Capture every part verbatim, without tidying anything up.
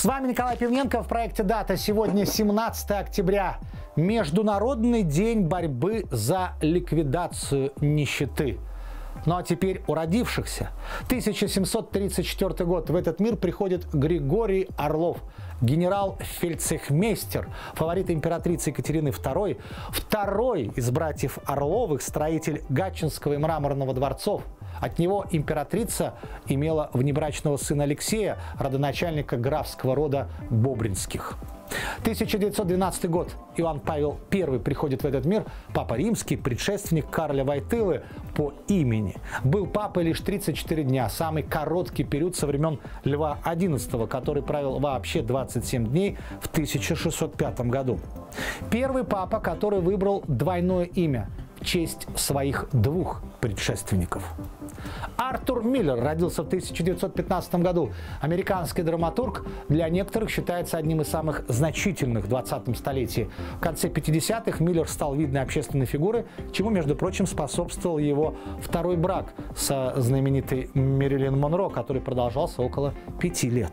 С вами Николай Пивненко в проекте «ДАТА». Сегодня семнадцатое октября, Международный день борьбы за ликвидацию нищеты. Ну а теперь о родившихся. тысяча семьсот тридцать четвёртый год. В этот мир приходит Григорий Орлов, генерал-фельдцехмейстер, фаворит императрицы Екатерины Второй, второй из братьев Орловых, строитель Гатчинского и Мраморного дворцов. От него императрица имела внебрачного сына Алексея, родоначальника графского рода Бобринских. тысяча девятьсот двенадцатый год. Иоанн Павел Первый приходит в этот мир, папа римский, предшественник Карла Войтылы по имени. Был папой лишь тридцать четыре дня, самый короткий период со времен Льва Одиннадцатого, который правил вообще двадцать семь дней в тысяча шестьсот пятом году. Первый папа, который выбрал двойное имя в честь своих двух предшественников. Артур Миллер родился в тысяча девятьсот пятнадцатом году. Американский драматург, для некоторых считается одним из самых значительных в двадцатом столетии. В конце пятидесятых Миллер стал видной общественной фигурой, чему, между прочим, способствовал его второй брак со знаменитой Мерилин Монро, который продолжался около пяти лет.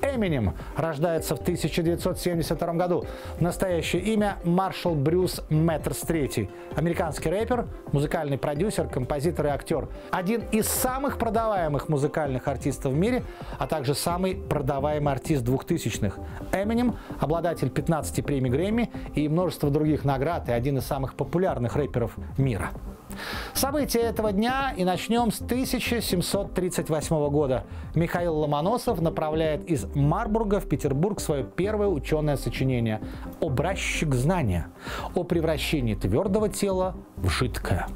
Эминем рождается в тысяча девятьсот семьдесят втором году. Настоящее имя – Маршалл Брюс Мэттерс Третий. Американский рэпер, музыкальный продюсер, композитор и актер. Один из самых продаваемых музыкальных артистов в мире, а также самый продаваемый артист двухтысячных. Эминем – обладатель пятнадцати премий Грэмми и множества других наград, и один из самых популярных рэперов мира. События этого дня, и начнем с тысяча семьсот тридцать восьмого года. Михаил Ломоносов направляет из Марбурга в Петербург свое первое ученое сочинение «Образчик знания» о превращении твердого тела в жидкое.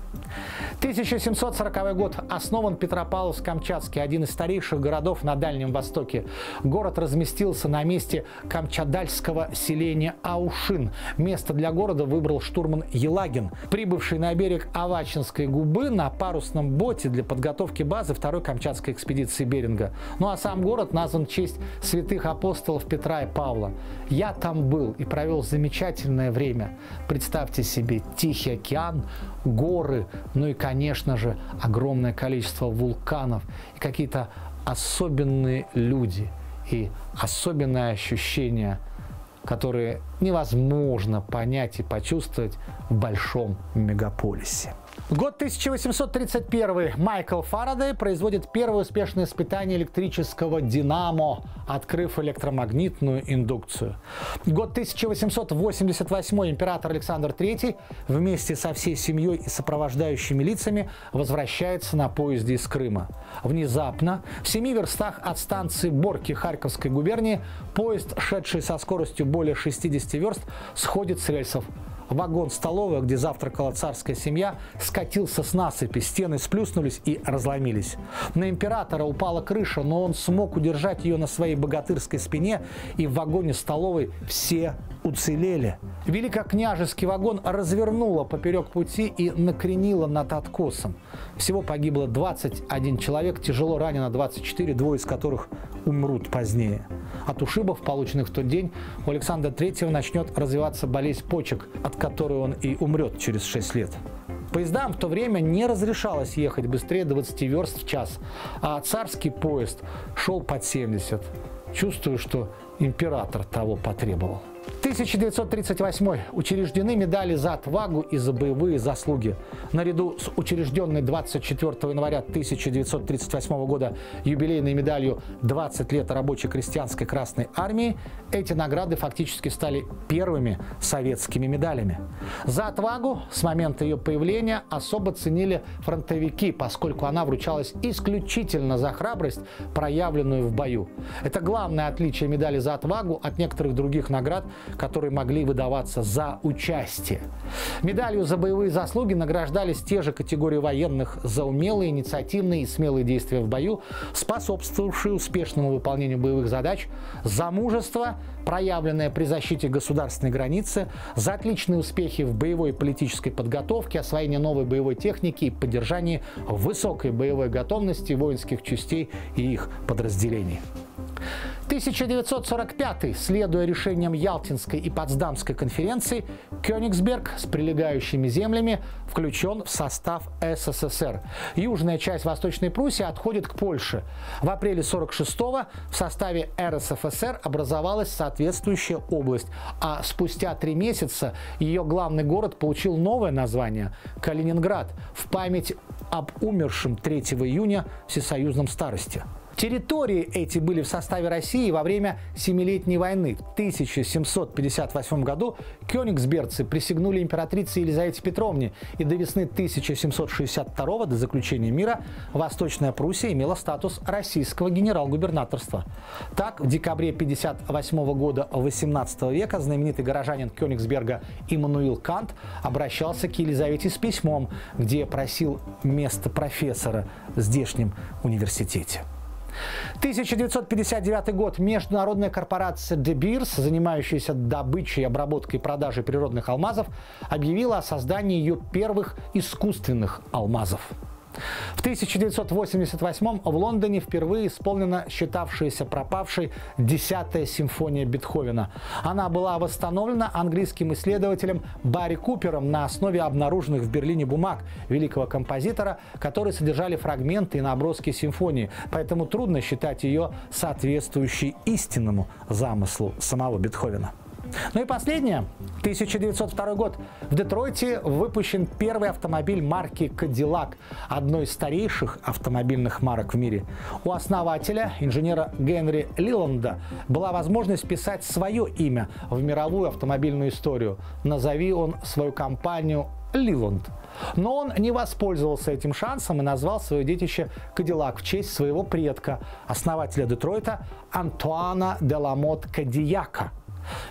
тысяча семьсот сороковой год. Основан Петропавловск-Камчатский, один из старейших городов на Дальнем Востоке. Город разместился на месте камчадальского селения Аушин. Место для города выбрал штурман Елагин, прибывший на берег Авачинской губы на парусном боте для подготовки базы второй Камчатской экспедиции Беринга. Ну а сам город назван в честь святых апостолов Петра и Павла. Я там был и провел замечательное время. Представьте себе Тихий океан, горы, ну и, конечно же, огромное количество вулканов и какие-то особенные люди и особенные ощущения, которые невозможно понять и почувствовать в большом мегаполисе. Год тысяча восемьсот тридцать первый. Майкл Фарадей производит первое успешное испытание электрического динамо, открыв электромагнитную индукцию. Год тысяча восемьсот восемьдесят восьмой. Император Александр Третий вместе со всей семьей и сопровождающими лицами возвращается на поезде из Крыма. Внезапно в семи верстах от станции Борки Харьковской губернии поезд, шедший со скоростью более шестидесяти верст, сходит с рельсов. Вагон-столовая, где завтракала царская семья, скатился с насыпи, стены сплюснулись и разломились. На императора упала крыша, но он смог удержать ее на своей богатырской спине, и в вагоне-столовой все уцелели. Великокняжеский вагон развернуло поперек пути и накренило над откосом. Всего погибло двадцать один человек, тяжело ранено двадцать четыре, двое из которых умрут позднее. От ушибов, полученных в тот день, у Александра Третьего начнет развиваться болезнь почек, от которой он и умрет через шесть лет. Поездам в то время не разрешалось ехать быстрее двадцати верст в час, а царский поезд шел под семьдесят. Чувствую, что император того потребовал. тысяча девятьсот тридцать восьмой. Учреждены медали за отвагу и за боевые заслуги. Наряду с учрежденной двадцать четвёртого января тысяча девятьсот тридцать восьмого года юбилейной медалью «двадцать лет рабочей крестьянской Красной Армии» эти награды фактически стали первыми советскими медалями. За отвагу с момента ее появления особо ценили фронтовики, поскольку она вручалась исключительно за храбрость, проявленную в бою. Это главное отличие медали за отвагу от некоторых других наград, которые могли выдаваться за участие. Медалью за боевые заслуги награждались те же категории военных за умелые, инициативные и смелые действия в бою, способствовавшие успешному выполнению боевых задач, за мужество, проявленное при защите государственной границы, за отличные успехи в боевой и политической подготовке, освоении новой боевой техники и поддержании высокой боевой готовности воинских частей и их подразделений. тысяча девятьсот сорок пятый. Следуя решениям Ялтинской и Потсдамской конференций, Кёнигсберг с прилегающими землями включен в состав СССР. Южная часть Восточной Пруссии отходит к Польше. В апреле сорок шестого в составе РСФСР образовалась соответствующая область, а спустя три месяца ее главный город получил новое название – Калининград, в память об умершем третьего июня всесоюзном старосте. Территории эти были в составе России во время Семилетней войны. В тысяча семьсот пятьдесят восьмом году кёнигсбергцы присягнули императрице Елизавете Петровне, и до весны тысяча семьсот шестьдесят второго, до заключения мира, Восточная Пруссия имела статус российского генерал-губернаторства. Так, в декабре тысяча девятьсот пятьдесят восьмого года восемнадцатого века знаменитый горожанин Кёнигсберга Эммануил Кант обращался к Елизавете с письмом, где просил место профессора в здешнем университете. тысяча девятьсот пятьдесят девятый год. Международная корпорация De Beers, занимающаяся добычей, обработкой и продажей природных алмазов, объявила о создании ее первых искусственных алмазов. В тысяча девятьсот восемьдесят восьмом в Лондоне впервые исполнена считавшаяся пропавшей десятая симфония Бетховена. Она была восстановлена английским исследователем Барри Купером на основе обнаруженных в Берлине бумаг великого композитора, которые содержали фрагменты и наброски симфонии, поэтому трудно считать ее соответствующей истинному замыслу самого Бетховена. Ну и последнее. тысяча девятьсот второй год. В Детройте выпущен первый автомобиль марки «Кадиллак», одной из старейших автомобильных марок в мире. У основателя, инженера Генри Лиланда, была возможность писать свое имя в мировую автомобильную историю. Назови он свою компанию «Лиланд». Но он не воспользовался этим шансом и назвал свое детище «Кадиллак» в честь своего предка, основателя Детройта Антуана Деламот Кадияка.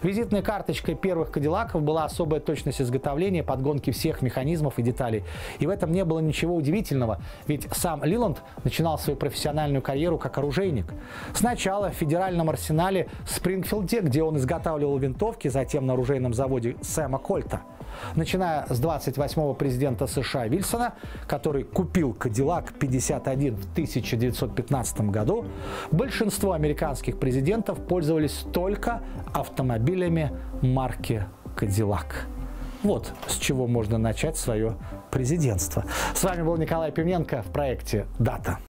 Визитной карточкой первых «Кадиллаков» была особая точность изготовления, подгонки всех механизмов и деталей. И в этом не было ничего удивительного, ведь сам Лиланд начинал свою профессиональную карьеру как оружейник. Сначала в федеральном арсенале в Спрингфилде, где он изготавливал винтовки, затем на оружейном заводе Сэма Кольта. Начиная с двадцать восьмого президента США Вильсона, который купил «Кадиллак» пятьдесят один в тысяча девятьсот пятнадцатом году, большинство американских президентов пользовались только автомобилями марки «Кадиллак». Вот с чего можно начать свое президентство. С вами был Николай Пивненко в проекте «ДАТА».